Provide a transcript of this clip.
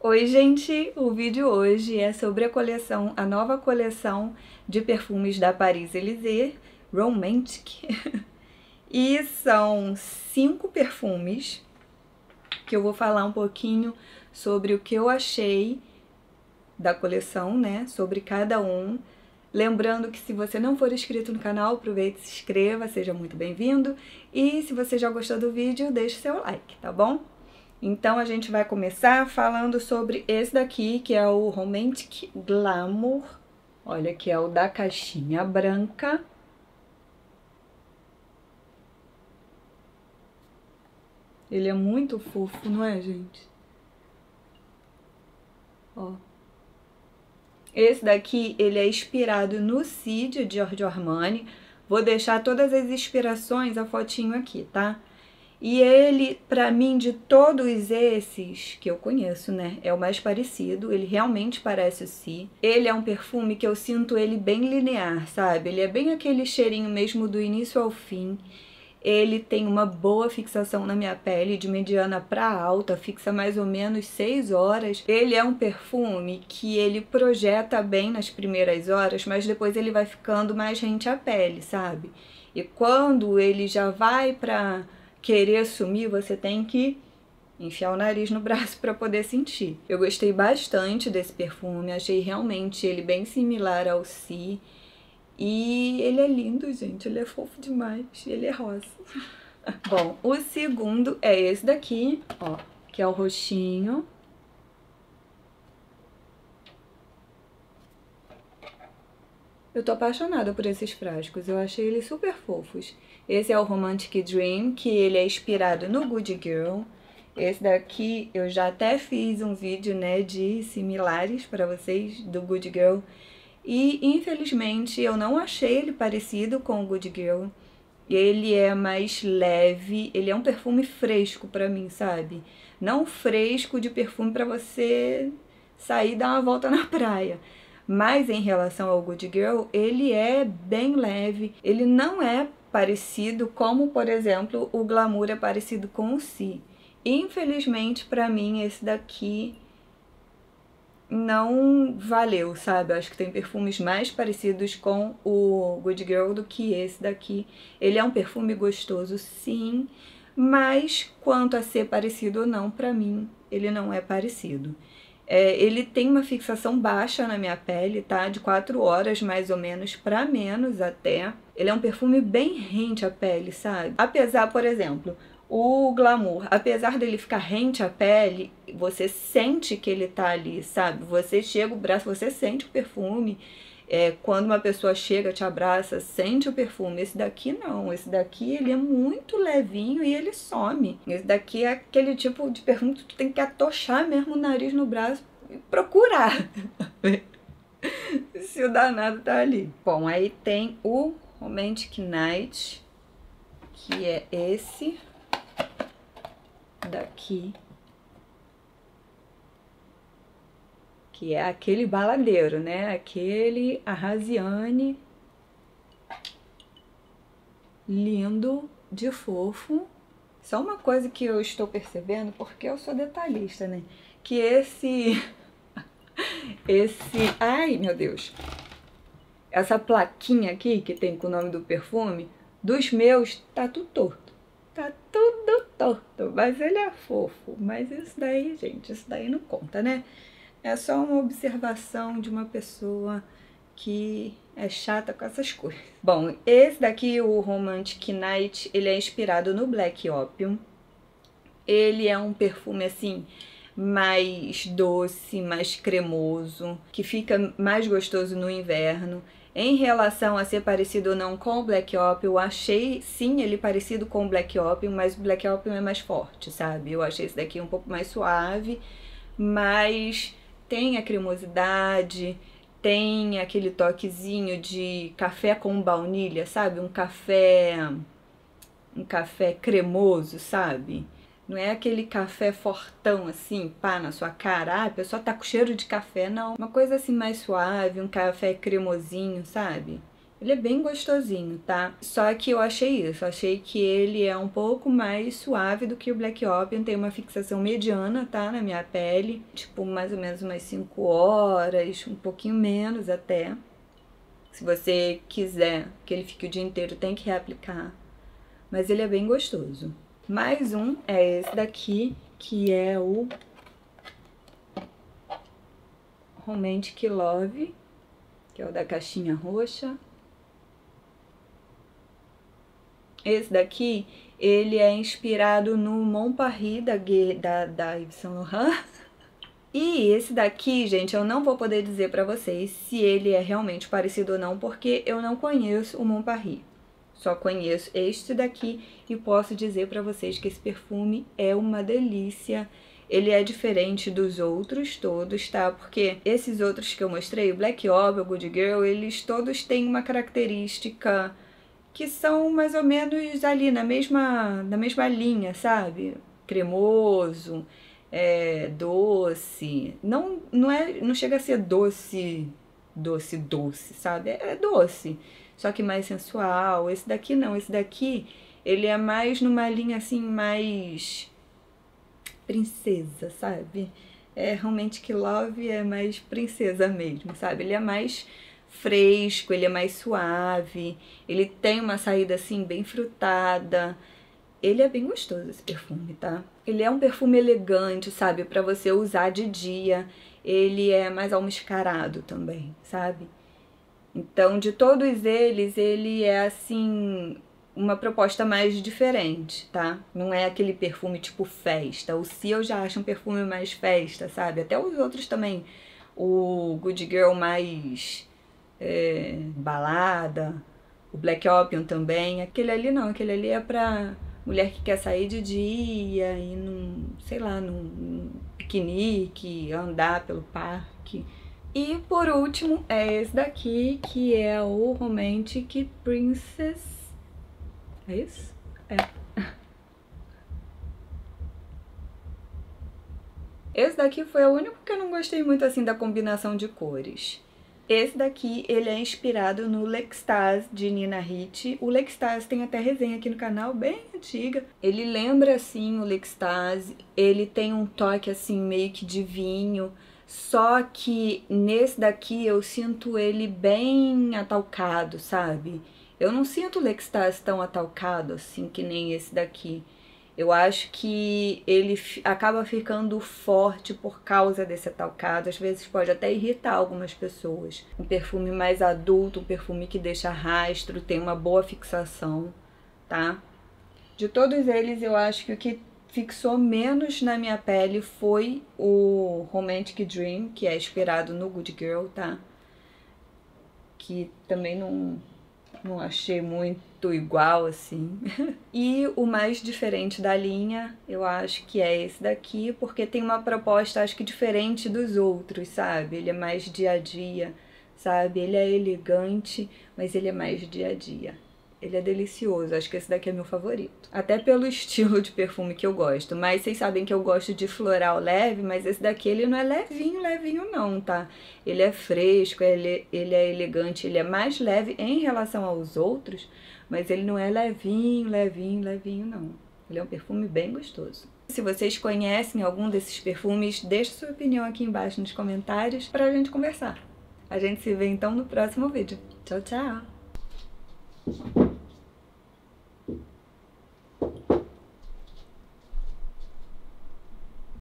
Oi gente, o vídeo hoje é sobre a nova coleção de perfumes da Paris Élysée, Romantic. E são 5 perfumes que eu vou falar um pouquinho sobre o que eu achei da coleção, né, sobre cada um. Lembrando que se você não for inscrito no canal, aproveite e se inscreva, seja muito bem-vindo. E se você já gostou do vídeo, deixe seu like, tá bom? Então a gente vai começar falando sobre esse daqui, que é o Romantic Glamour. Olha, que é o da caixinha branca. Ele é muito fofo, não é, gente? Ó. Esse daqui, ele é inspirado no Sí Giorgio Armani. Vou deixar todas as inspirações, a fotinho aqui, tá? E ele, pra mim, de todos esses que eu conheço, né, é o mais parecido, ele realmente parece o Sí. Ele é um perfume que eu sinto ele bem linear, sabe? Ele é bem aquele cheirinho mesmo do início ao fim. Ele tem uma boa fixação na minha pele, de mediana pra alta, fixa mais ou menos 6 horas. Ele é um perfume que ele projeta bem nas primeiras horas, mas depois ele vai ficando mais rente à pele, sabe? E quando ele já vai pra querer sumir, você tem que enfiar o nariz no braço para poder sentir. Eu gostei bastante desse perfume, achei realmente ele bem similar ao Sí. E ele é lindo, gente, ele é fofo demais, ele é rosa. Bom, o segundo é esse daqui, ó, que é o roxinho. Eu tô apaixonada por esses frascos, eu achei eles super fofos. Esse é o Romantic Dream, que ele é inspirado no Good Girl. Esse daqui eu já até fiz um vídeo, né, de similares pra vocês do Good Girl. E infelizmente eu não achei ele parecido com o Good Girl. Ele é mais leve, ele é um perfume fresco pra mim, sabe? Não fresco de perfume pra você sair e dar uma volta na praia. Mas em relação ao Good Girl, ele é bem leve. Ele não é parecido como, por exemplo, o Glamour é parecido com o Sí. Infelizmente, pra mim, esse daqui não valeu, sabe? Eu acho que tem perfumes mais parecidos com o Good Girl do que esse daqui. Ele é um perfume gostoso, sim, mas quanto a ser parecido ou não, pra mim, ele não é parecido. Ele tem uma fixação baixa na minha pele, tá? De 4 horas mais ou menos, pra menos até. Ele é um perfume bem rente à pele, sabe? Apesar, por exemplo, o Glamour, apesar dele ficar rente à pele, você sente que ele tá ali, sabe? Você chega o braço, você sente o perfume. Quando uma pessoa chega, te abraça, sente o perfume. Esse daqui não, esse daqui ele é muito levinho e ele some. Esse daqui é aquele tipo de perfume que tu tem que atochar mesmo o nariz no braço e procurar se o danado tá ali. Bom, aí tem o Romantic Night, que é esse daqui, que é aquele baladeiro, né? Aquele Arrasiane, lindo, de fofo. Só uma coisa que eu estou percebendo, porque eu sou detalhista, né? Que ai, meu Deus! Essa plaquinha aqui, que tem com o nome do perfume, dos meus, tá tudo torto. Tá tudo torto, mas ele é fofo. Mas isso daí, gente, isso daí não conta, né? É só uma observação de uma pessoa que é chata com essas coisas. Bom, esse daqui, o Romantic Night, ele é inspirado no Black Opium. Ele é um perfume, assim, mais doce, mais cremoso, que fica mais gostoso no inverno. Em relação a ser parecido ou não com o Black Opium, eu achei, sim, ele parecido com o Black Opium, mas o Black Opium é mais forte, sabe? Eu achei esse daqui um pouco mais suave, mas tem a cremosidade, tem aquele toquezinho de café com baunilha, sabe? Um café cremoso, sabe? Não é aquele café fortão assim, pá, na sua cara, ah, a pessoa tá com cheiro de café, não. Uma coisa assim mais suave, um café cremosinho, sabe? Ele é bem gostosinho, tá? Só que eu achei isso, achei que ele é um pouco mais suave do que o Black Opium, tem uma fixação mediana, tá? Na minha pele, tipo mais ou menos umas 5 horas, um pouquinho menos até. Se você quiser que ele fique o dia inteiro, tem que reaplicar, mas ele é bem gostoso. Mais um é esse daqui, que é o Romantic Love, que é o da caixinha roxa. Esse daqui, ele é inspirado no Montparnasse da Yves Saint Laurent. E esse daqui, gente, eu não vou poder dizer pra vocês se ele é realmente parecido ou não, porque eu não conheço o Montparnasse. Só conheço este daqui e posso dizer pra vocês que esse perfume é uma delícia. Ele é diferente dos outros todos, tá? Porque esses outros que eu mostrei, o Black Opium, o Good Girl, eles todos têm uma característica que são mais ou menos ali na mesma linha, sabe? Cremoso, doce, não chega a ser doce, sabe? É doce, só que mais sensual. Esse daqui não, esse daqui ele é mais numa linha assim, mais princesa, sabe? É realmente que Love é mais princesa mesmo, sabe? Ele é mais fresco, ele é mais suave, ele tem uma saída assim bem frutada. Ele é bem gostoso esse perfume, tá? Ele é um perfume elegante, sabe? Pra você usar de dia. Ele é mais almiscarado também, sabe? Então, de todos eles, ele é assim uma proposta mais diferente, tá? Não é aquele perfume tipo festa. O Si eu já acho um perfume mais festa, sabe? Até os outros também. O Good Girl mais balada, o Black Opium também, aquele ali não, aquele ali é pra mulher que quer sair de dia, ir num, sei lá, num piquenique, andar pelo parque. E por último é esse daqui, que é o Romantic Princess, é isso? É. Esse daqui foi o único que eu não gostei muito assim da combinação de cores. Esse daqui, ele é inspirado no L'Extase de Nina Ricci. O L'Extase tem até resenha aqui no canal, bem antiga. Ele lembra, assim, o L'Extase. Ele tem um toque, assim, meio que de vinho. Só que nesse daqui eu sinto ele bem atalcado, sabe? Eu não sinto o L'Extase tão atalcado, assim, que nem esse daqui. Eu acho que ele acaba ficando forte por causa desse atalcado. Às vezes pode até irritar algumas pessoas. Um perfume mais adulto, um perfume que deixa rastro, tem uma boa fixação, tá? De todos eles, eu acho que o que fixou menos na minha pele foi o Romantic Dream, que é inspirado no Good Girl, tá? Que também não achei muito igual, assim. E o mais diferente da linha, eu acho que é esse daqui, porque tem uma proposta, acho que diferente dos outros, sabe? Ele é mais dia a dia, sabe? Ele é elegante, mas ele é mais dia a dia. Ele é delicioso, acho que esse daqui é meu favorito. Até pelo estilo de perfume que eu gosto. Mas vocês sabem que eu gosto de floral leve, mas esse daqui ele não é levinho não, tá? Ele é fresco, ele é elegante, ele é mais leve em relação aos outros, mas ele não é levinho não. Ele é um perfume bem gostoso. Se vocês conhecem algum desses perfumes, deixa sua opinião aqui embaixo nos comentários pra gente conversar. A gente se vê então no próximo vídeo. Tchau, tchau!